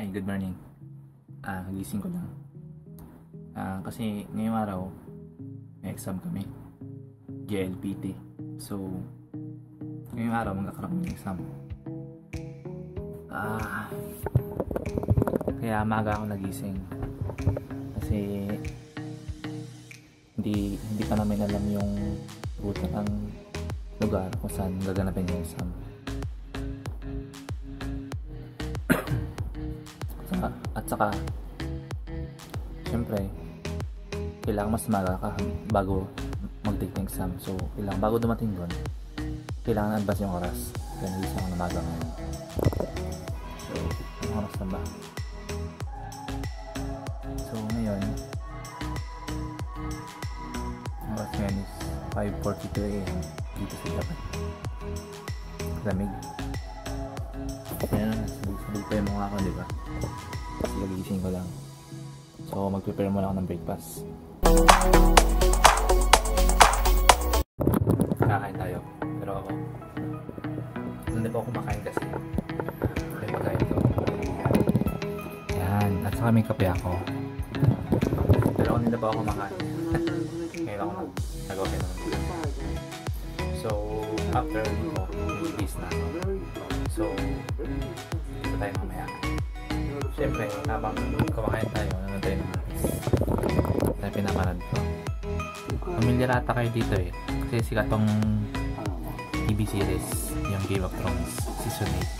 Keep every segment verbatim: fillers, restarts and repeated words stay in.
Hi, good morning. Ah, nagising ko lang. Ah, kasi ngayong araw may exam kami. J L P T. So, ngayong araw magkakaroon ng exam. Ah, kaya maga ako nagising. Kasi hindi hindi pa namin alam yung ruta ng lugar kung saan gaganapin yung exam. At saka syempre kailangan mas maga ka bago mag-take ng exam, so kailangan bago dumating doon kailangan advance yung oras, kaya nagising ako ng maga ngayon. So ang oras na ba? So ngayon ang oras ngayon is five forty-two a m dito sa Japan. Lamig. Ayan, sabog-sabog pa yung mukha ko, diba? Kasi kagigising ko lang. So, mag-prepare muna ako ng breakfast. Kakain tayo. Pero ako, hindi pa ako kumakain kasi. Kaya pagkain ko. Ayan, at saka may kape ako. Pero hindi pa ako kumakain. Ngayon ako nag-okay na. So, after ko, release na. So, ito tayo mamaya. Siyempre, habang kumakain tayo, naman tayo ng maris. Ito yung pinamarad ko. Pamilyar ata kayo dito eh. Kasi sikat tong T V series, yung Game of Thrones, Season eight.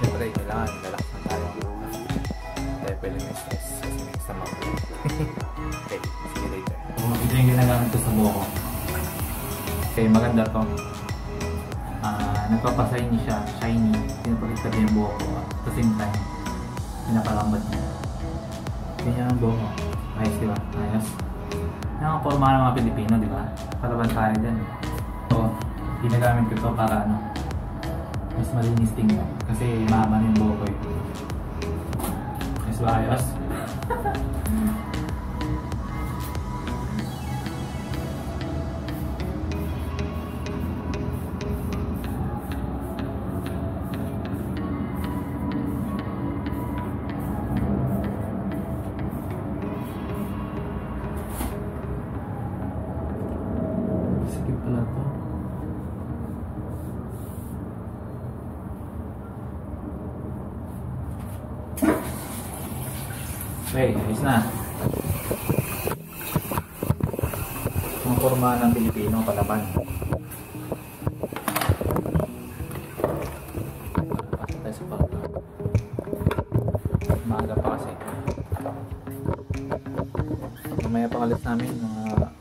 Siyempre, kailangan lalaksan tayo. Kaya pwede may stress. Kasi may exam ako. Okay, see you later. Ito yung ginagamit ko sa buko. Okay, maganda to. Uh, nagpapasay niya siya, shiny, pinapakita din yung buho ko at the same time, pinapalambat niya. Ganyan ang buho ko. Ayos, diba? Ayos. Nakaporma ng mga Pilipino, diba? Kalaban tayo dyan. So, ginagamit ko to para ano, mas malinis tingnan. Kasi mahaba na yung buho ko eh. Ayos ba? Ayos? Okay, ayos na. Ang forma ng Pilipino palaban. Pasa tayo sa palabang. Maaga pa kasi. Mamaya pakalas namin mga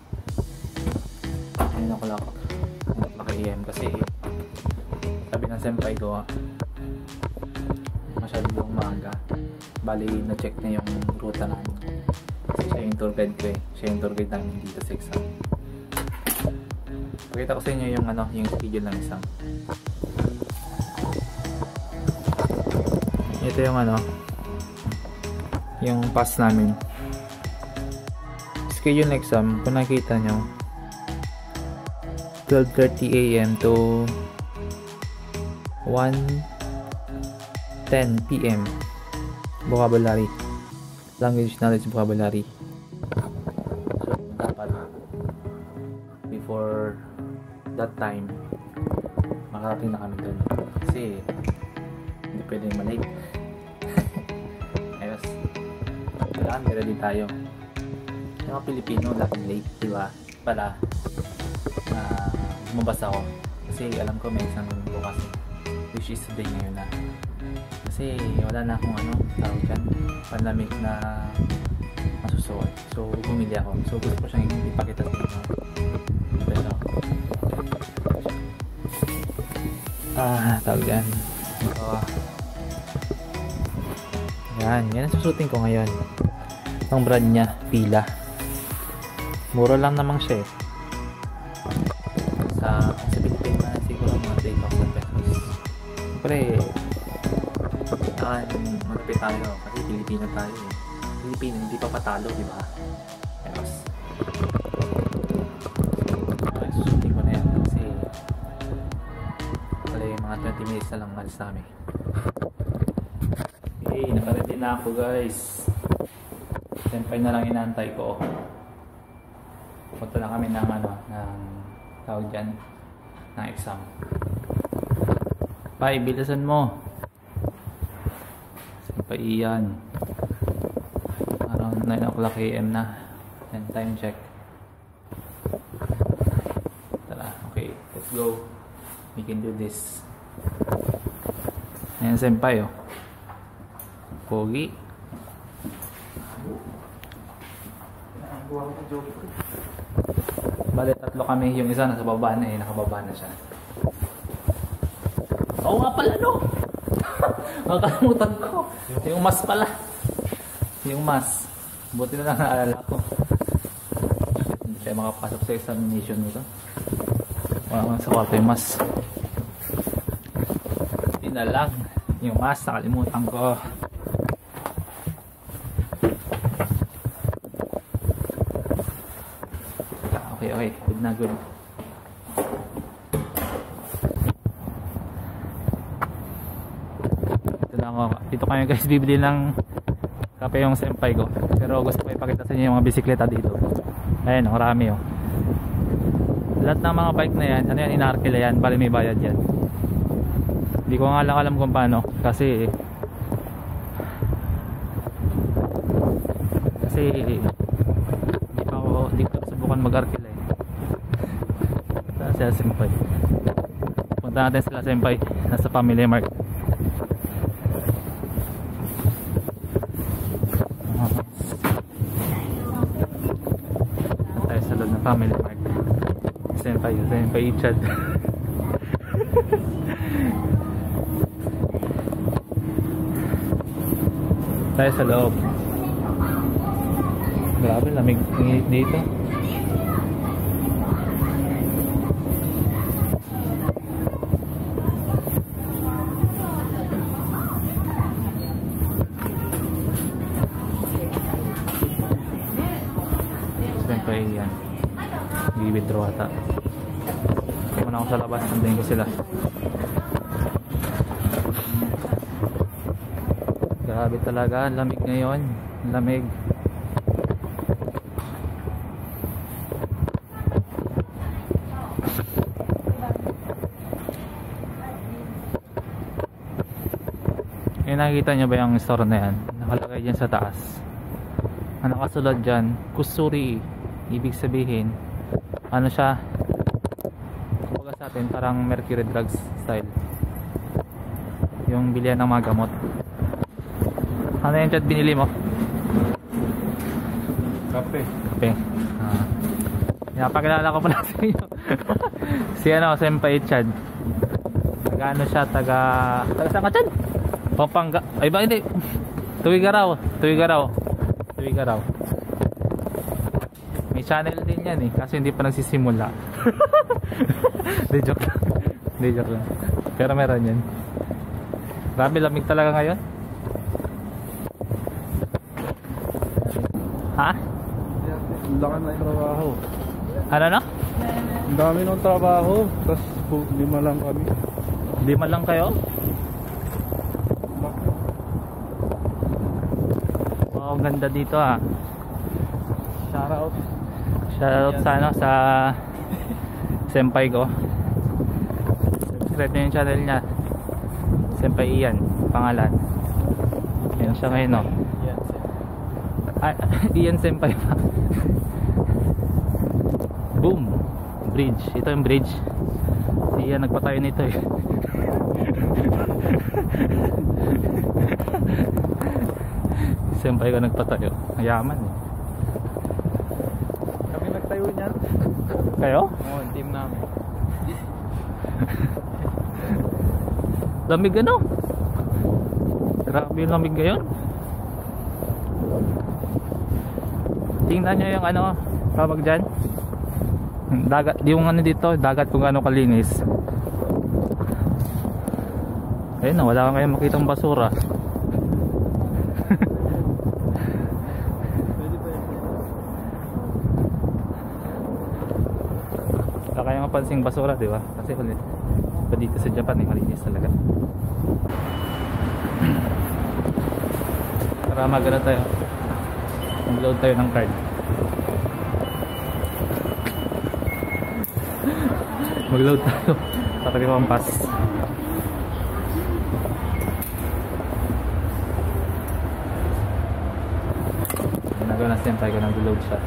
ayun ako lang. Naka-E M kasi sabi ng senpai ko masyadong maaga. Bali, na-check na yung ruta namin. Kasi siya yung tour guide ko eh. Siya yung tour guide namin dito sa exam. Pakita ko sa inyo yung, ano, yung schedule ng exam. Ito yung ano, yung pass namin. Schedule ng exam, kung nakita nyo, twelve thirty a m to one ten p m vocabulary, language knowledge vocabulary. So dapat before that time makarating na kami doon kasi hindi pwedeng malate. Ayos, kailangan may ready tayo. Yung mga Pilipino laging late, diba? Para uh, lumabas ako kasi alam ko may isang bukas which is today ngayon na. Kasi wala na akong ano, tawag dyan, pandamig na masusuot. So, bumili ako. So, gusto ko siyang ipakita sa inyo. Pero, ah, tawag dyan. So, yan. Yan ang susutin ko ngayon. Ang brand niya, Pila. Muro lang namang siya eh. Sa, sa Pilipinas, siguro mga three thousand pesos. Siyempre, magkapit tayo kasi Pilipino tayo eh. Pilipino, hindi pa patalo, diba? Ayos. Okay, susunting ko na yan kasi pala yung mga twenty minutes na lang malis na kami. Okay, nakaready na ako guys. Siyempre na lang inaantay ko. Punta na kami ng ano, ng tawag dyan, ng exam. Pai, bilisan mo. Siyempre Ian. Around nine o'clock A M na. And time check. Tara, okay, let's go. We can do this. Ayan senpai oh. Pogi. Bale, tatlo kami. Yung isa nasa baba na eh. Nakababa na siya. Oo nga pala no. Nakalimutan ko. Yung mas pala. Yung mas. Buti na lang naalala ko. Hindi tayo makapasok sa examination nito. Wala ko sa kwarto yung mas. Hindi na lang. Yung mas nakalimutan ko. Okay, okay. Good na, good. Dito lang ako. Dito kayo guys, bibili ng kape yung senpai ko. Pero gusto ko ipakita sa inyo yung mga bisikleta dito. Ayan, ang rami oh. Lahat ng mga bike na yan, ano yan, inarkila yan. Bali may bayad yan. Hindi ko nga lang alam kung paano. Kasi Kasi Hindi pa ako Hindi ko subukan mag-arkila. Sila senpai. Punta natin sila senpai. Nasa Family Mart. Punta tayo sa loob ng Family Mart. Senpai. Senpai Ichad. Tayo sa loob. Grabe, lamig dito. Bibitro ata. Muna ako sa labas. Nandiyan ko sila. Grabe talaga. Lamig ngayon. Lamig. Eh, nakikita nyo ba yung store na yan? Nakalagay dyan sa taas. Ang nakasulad dyan, kusuri. Ibig sabihin, ano siya, kumbaga sa atin parang Mercury Drugs style yung bilihan ng mga gamot. Ano yung chat binili mo? Kape. Kape. Ah. Napakilala ko pala sa inyo. Si ano, senpai Chad. Taga ano siya, taga taga saan ka Chad? Pampanga. Ay ba hindi? Tuwigaraw. Tuwigaraw. Tuwigaraw. May channel din yan eh, kasi hindi pa nagsisimula. Di joke lang. Di joke lang. Pero meron yan. Grabe, lamig talaga ngayon. Ha? Ang dami ng trabaho. Ano na? Ang dami ng trabaho. Tapos lima lang kami. Lima lang kayo? Wow, ganda dito ah. Shout out. Shoutout sa ano, sa senpai ko. Subscribe na yung channel niya. Senpai Ian, pangalan. Yan siya ngayon no? Ah, Ian senpai pa. Boom! Bridge. Ito yung bridge. Si Ian nagpatayo nito eh. Senpai ko nagpatayo. Mayaman eh. Kayo? Oo, oh, team namin. Lamig ano? Grabe yung lamig ngayon. Tingnan nyo yung ano, tawag dyan. Dagat, yung ano dito, dagat kung ano kalinis. Ayun na, wala kayong makitang basura. Pansing basura, di ba? Kasi pa dito sa Japan, eh, malinis talaga. para magana tayo. Mag-load tayo ng card. Mag-load tayo sa kalimang pass. Nagawa na siyempre ka nag-load siya.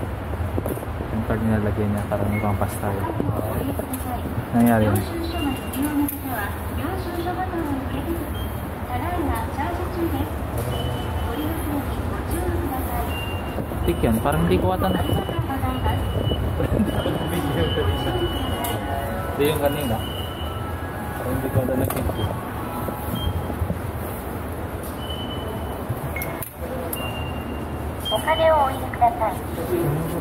Yung card nilalagyan niya para magpang pass tayo. Nangyari yun. Tik yan, parang hindi kuwatan na. Hindi yung kanina. Parang hindi kuwatan na kink. Okane o oii kudasai.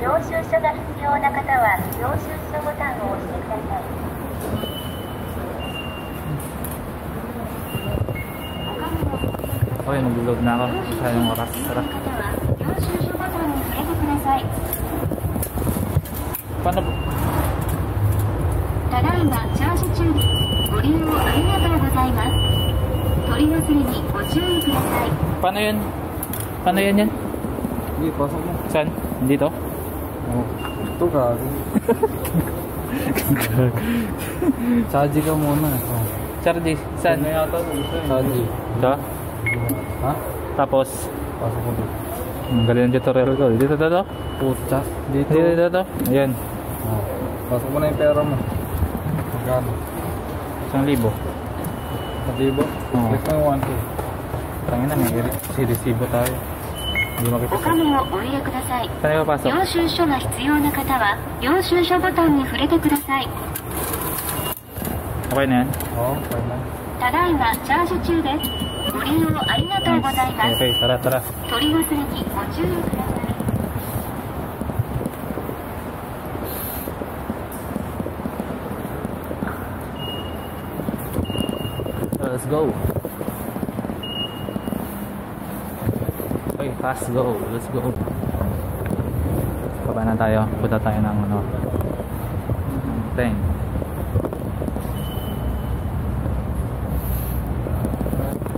Ryoshu sho ga hitsuyou na kata wa ryoshu sho botan o oshite kudasai. Okay, nag-vlog na ako. Sayang oras. Tara. Paano po? Paano yun? Paano yun yan? Hindi, pasok mo. Saan? Dito? Oo. Ito ka. Charge ka muna. Charge? Saan? Charge. Ito? Ha? Tapos? Pasok mo dito. Ang galing ng tutorial ko. Dito dito? Putas. Dito dito? Ayan. Pasok mo na yung pera mo. Magkano? Isang libo. Isang libo? Click mo yung one K. Tangin na, may sirisibo tayo. Saan ba pasok? Okay na yan? Oo, okay na. Nice. Okay, tara, tara. Let's go. Okay, fast go. Let's go. Pababa na tayo. Punta tayo ng ano. Tank.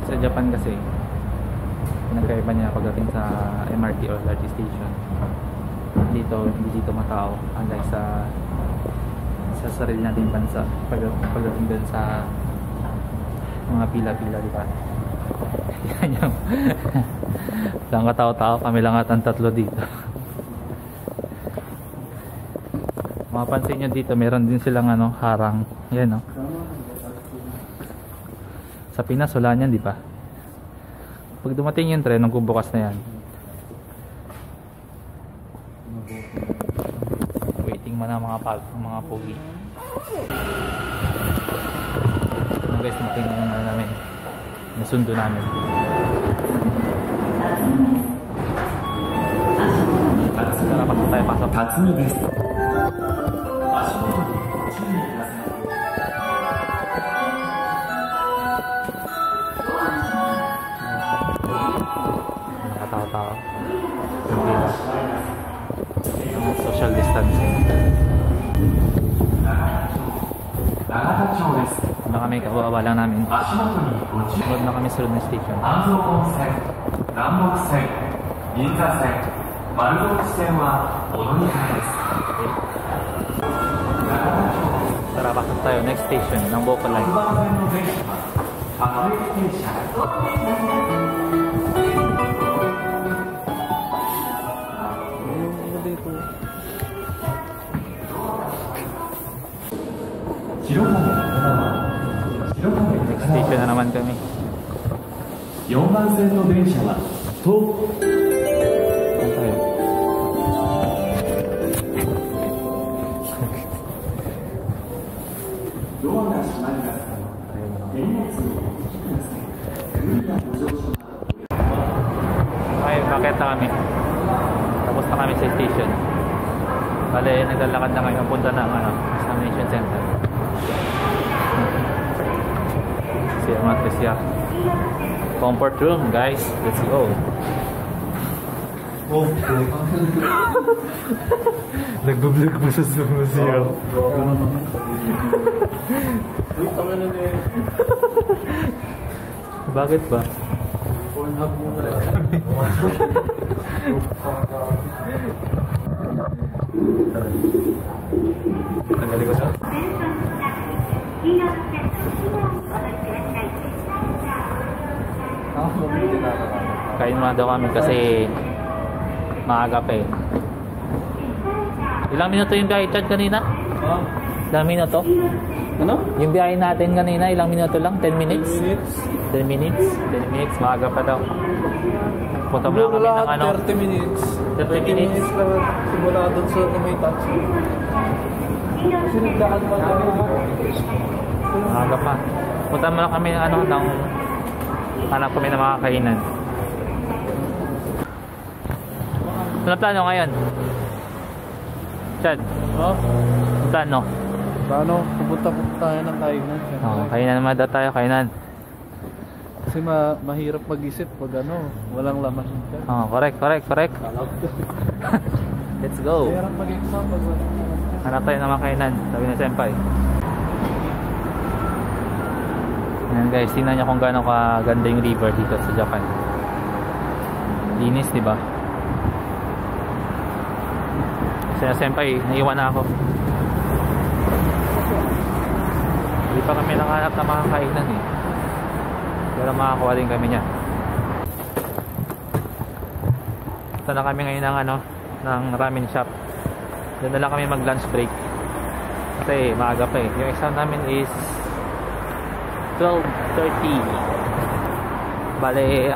Sa Japan kasi, pinagkaiba niya pagdating sa M R T or L R T station. Dito, hindi dito matao. Unlike sa sa sarili nating bansa. Pagdating doon sa mga pila-pila, di ba? Yan yung lang katao-tao, kami lang at ang tatlo dito. Mapansin nyo dito, meron din silang ano, harang. Yan, no? Sa Pinas, wala niyan, di ba? Pag dumating yung tren, nagbubukas na yan. Waiting mo na mga, mga pogi. So guys, natingin na namin. Nasundo namin. Tara, pasok tayo, pasok. Nakatawa-tawa. Social distancing. Wala kami, kawawa lang namin. Sunod na kami sa road na station. Tara, bakit tayo? Next station, ng Boko Line. Next station na naman kami. four 'Yan. Tapos na kami sa station. Bale, naglalakad na kami papunta ng ano, Examination Center. Siya muna siya. Comfort room, guys. Let's go. Oh, nagbo-vlog pa sa museum. Bakit ba? Kain muna daw kami kasi maagap eh. Ilang minuto yung biyahe kanina? Oh. Ilang minuto? Ano? Yung biyahe natin kanina, ilang minuto lang? ten minutes? ten minutes? ten minutes, maaga pa daw. Punta muna kami ng ano? thirty minutes. thirty minutes? Simula doon sa may taxi. Siniglaan pa kami. Maaga pa. Punta muna kami ng ano, ng hanap kami ng mga kainan. Ano plano ngayon? Chad? Oh? Ano plano? Plano? Pupunta-punta tayo ng kainan. Oo, kainan naman daw tayo, kainan. Kasi ma mahirap mag-isip pag ano, walang laman. Oo, correct, correct, correct. Let's go. Mahirap mag-exam pag walang laman. Hanap tayo ng mga kainan, sabi ng senpai. Ayan guys, tingnan nyo kung gano'ng kaganda yung river dito sa Japan. Linis, diba? Sina senpai, naiwan na ako. Hindi pa kami nakahanap na makakainan eh. Pero makakuha din kami niya. Ito na kami ngayon ng, ano, ng ramen shop. Doon na lang kami mag lunch break. Kasi maaga pa eh. Yung exam namin is twelve thirty. Bale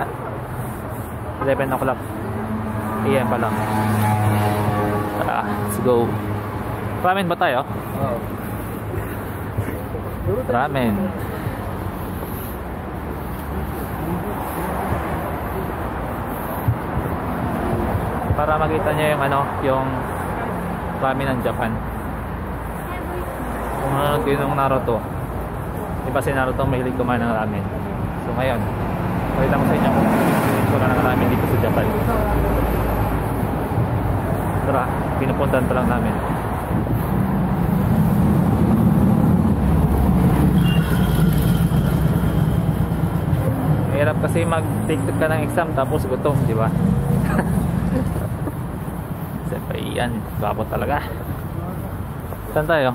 eleven o'clock A M pa lang. Ah, let's go. Ramen ba tayo? Oo. Ramen. Para makita niyo yung ano, yung ramen ng Japan. Kung ano din ng Naruto. Di ba si Naruto mahilig kumain ng ramen? So ngayon, pakita ko sa inyo kung sura ng ramen dito sa Japan. Tara, pinupuntahan talang namin. Mahirap kasi mag-take ka ng exam tapos gutom, di ba? Siyempre, Ian, gwapo talaga. Saan tayo?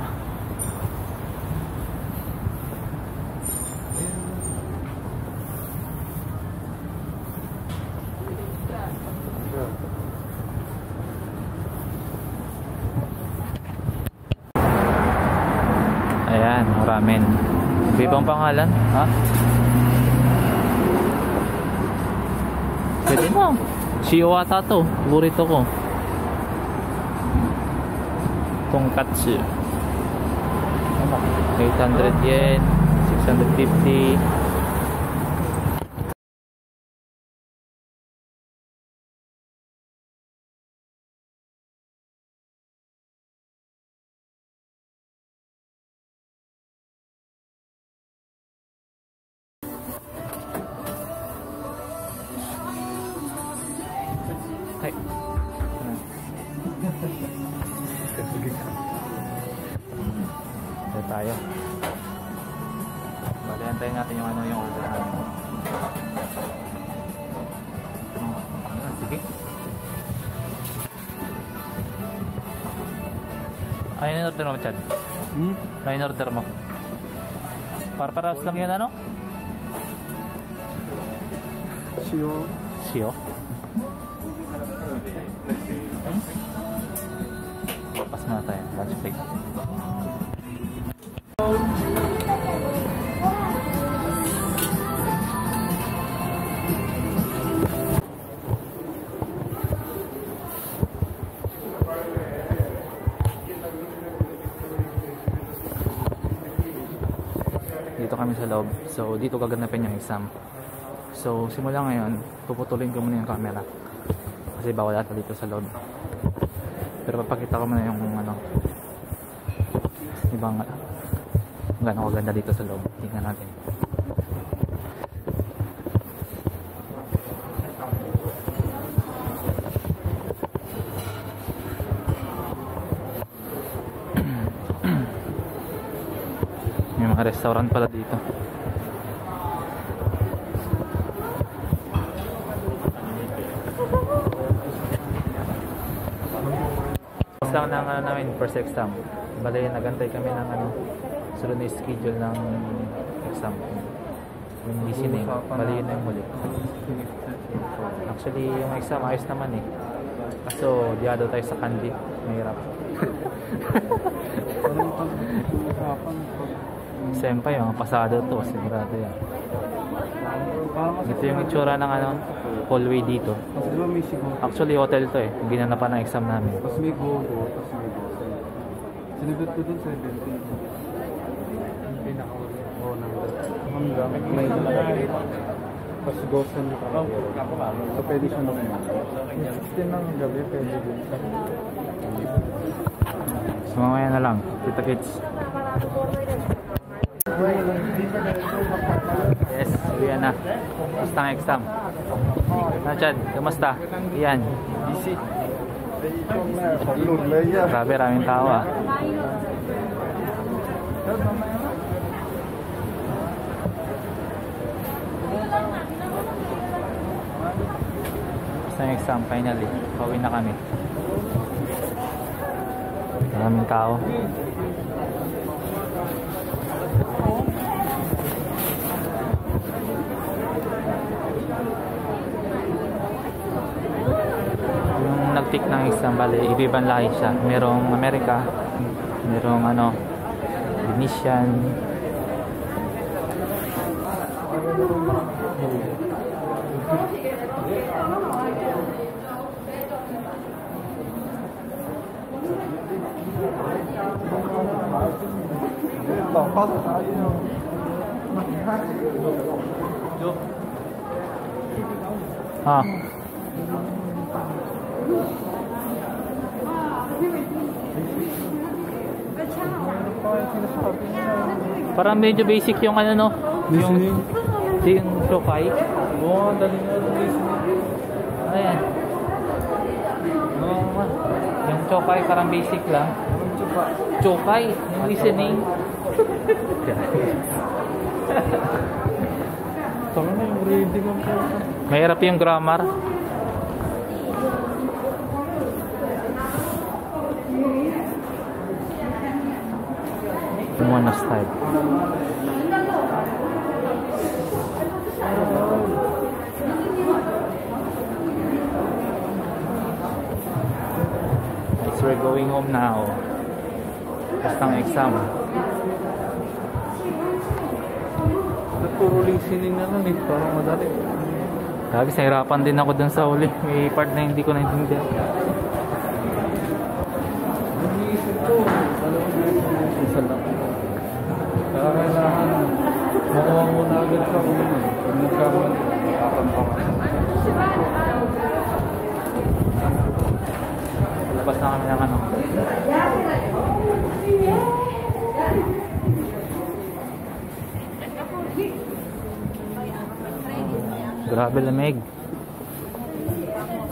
Ayan, ramen. May ibang pangalan? Ha? Pwede mo. Shiwata to. Burrito ko. Tonkatsu. eight hundred yen. six hundred fifty. Tayo. Baliantayin natin yung ano yung order natin. Ah, sige. Ayun yung order mo, Chad. Hmm? Ayun yung order mo. Parparas lang yun, ano? Shio. Shio? Papas muna tayo. Lunch break. Dito kami sa loob. So dito gaganapin yung exam. So simula ngayon, puputulin ko muna yung camera. Kasi bawal ata dito sa loob. Pero papakita ko muna yung ano. Ibang gano'ng kaganda dito sa loob. Tingnan natin. May mga restaurant pala dito. Bukas lang ng ano namin, first exam. Bale, nagantay kami ng ano, sunod na schedule ng exam. Yung busy na yun, bale yun na yung muli. Actually, yung exam ayos naman eh. Kaso, diado tayo sa candy. Mahirap. Sempay, mga pasado to. Sigurado yan. Ito yung itsura ng ano, hallway dito. Actually, hotel to eh. Ginanapan ang exam namin. Tapos may go, tapos may go. Sinigot ko dun sa seventeen. Pinaka-hallway. Oo, naman. May tapos go sa nito. So, pwede siya naman. sixteen ng gabi, pwede din siya. So, mamaya na lang. Kita kids. Yes, yan na. Basta ang exam. Nachad, kamusta? Ian. Busy. Grabe, raming tao ah. Basta ang exam, finally. Pauwi na kami. Maraming tao. Tik ng exam, bale, iba-ibang lahi siya. Merong Amerika, merong ano, Venetian. Ah. Parang medyo basic yung ano no? Yung yung profile. Oo, dali na basic. Ayan. Yung chokay parang basic lang. Chokay, yung listening. Tama na yung reading ang kaya. Mahirap yung grammar. Monas type. So we're going home now. Basta ang exam. Puro listening na lang eh. Parang madali. Lagi, nahirapan din ako dun sa uli. May part na hindi ko naintindihan. Nag-iisip ko. Alam ko yung isa lang. Kaya kailangan makuha mo na agad sa ulo eh. Pag nagkaroon, nakatampa ka. Labas na kami ng ano. Grabe lamig.